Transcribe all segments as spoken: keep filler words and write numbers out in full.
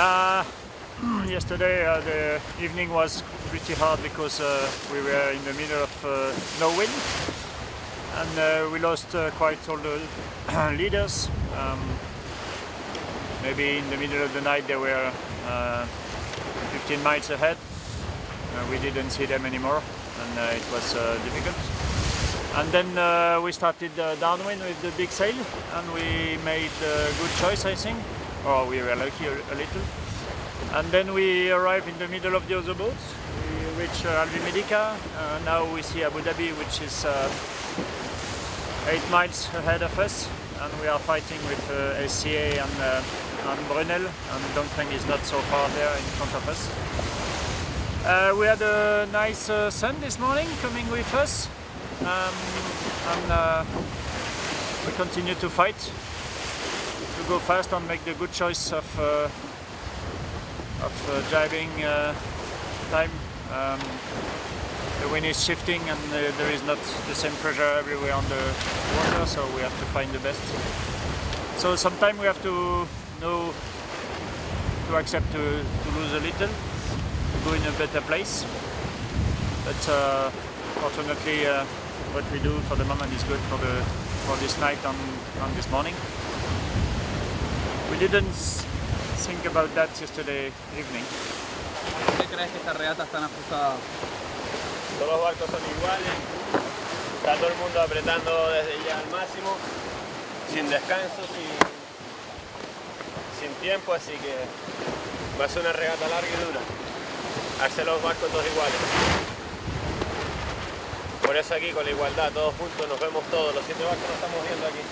Uh, yesterday uh, the evening was pretty hard because uh, we were in the middle of uh, no wind, and uh, we lost uh, quite all the leaders. Um, maybe in the middle of the night they were uh, fifteen miles ahead. Uh, we didn't see them anymore, and uh, it was uh, difficult. And then uh, we started uh, downwind with the big sail, and we made a good choice, I think, or we were lucky a, a little. And then we arrived in the middle of the other boats. We reached uh, Alvi Medica. Uh, now we see Abu Dhabi, which is uh, eight miles ahead of us, and we are fighting with uh, S C A and, uh, and Brunel, and Dongfeng is not so far there in front of us. Uh, we had a nice uh, sun this morning coming with us, um, and uh, we continue to fight, to go fast and make the good choice of uh, of uh, driving uh, time. Um, the wind is shifting, and uh, there is not the same pressure everywhere on the water, so we have to find the best. So sometimes we have to know to accept to, to lose a little, to go in a better place. But uh, fortunately, uh, what we do for the moment is good for the for this night and, and this morning. We didn't think about that yesterday evening. ¿Por qué crees que estas reatas están ajustadas? Todos los barcos son iguales. Está todo el mundo apretando desde ya al máximo, sin descansos y sin tiempo, así que va a ser una regata larga y dura. Hacer los barcos todos iguales. Por eso aquí con la igualdad, todos juntos, nos vemos todos. Los siete barcos nos estamos viendo aquí.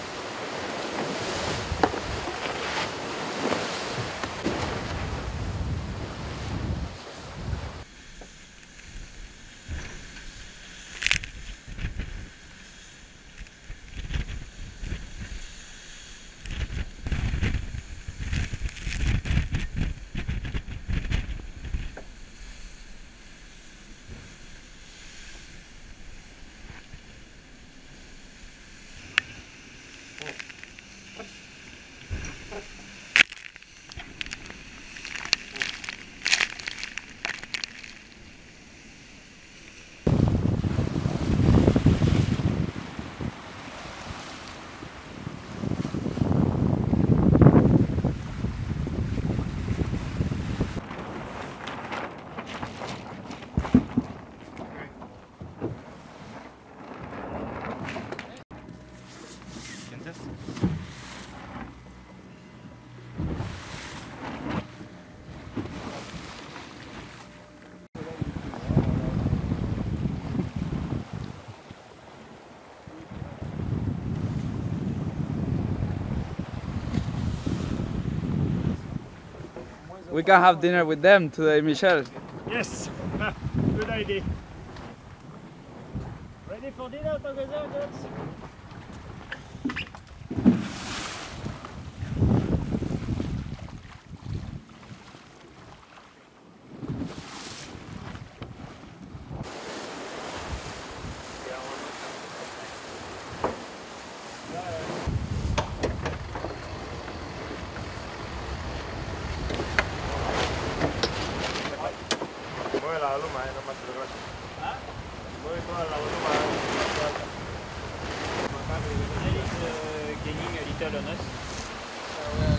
We can have dinner with them today, Michel. Yes, good idea. Ready for dinner together, girls? Gaining a little on us.